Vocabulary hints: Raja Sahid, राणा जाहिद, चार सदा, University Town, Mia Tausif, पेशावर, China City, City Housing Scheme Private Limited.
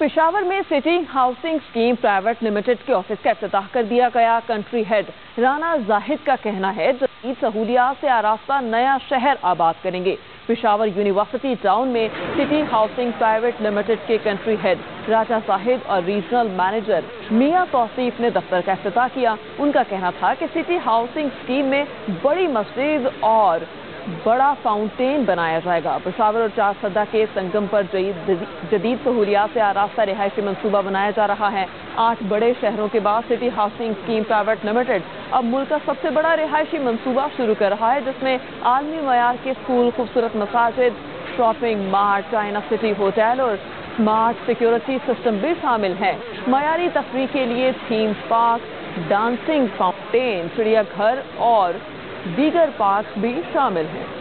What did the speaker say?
पेशावर में city housing scheme private limited के office का इफ्तिताह कर दिया गया। कंट्री हेड राणा जाहिद का कहना है जदीद सहूलियात से आरास्ता नया शहर आबाद करेंगे। पेशावर यूनिवर्सिटी टाउन में सिटी हाउसिंग प्राइवेट लिमिटेड के कंट्री हेड राजा साहिद और रीजनल मैनेजर मिया तौसीफ ने दफ्तर का इफ्तिताह किया। उनका कहना था कि सिटी हाउसिंग स्कीम में बड़ी मस्जिद और बड़ा फाउंटेन बनाया जाएगा। पेशावर और चार सदा के संगम पर जदीद सहूलियात से आरास्ता रिहायशी मनसूबा बनाया जा रहा है। 8 बड़े शहरों के बाद city housing scheme private limited अब मुल्क का सबसे बड़ा रिहायशी मनसूबा शुरू कर रहा है, जिसमें आलमी मयार के स्कूल, खूबसूरत मसाजिद, shopping mart, China city hotel और स्मार्ट सिक्योरिटी सिस्टम भी शामिल है। मयारी तफरी के लिए थीम पार्क, डांसिंग फाउंटेन, चिड़ियाघर और दीगर पार्क भी शामिल हैं।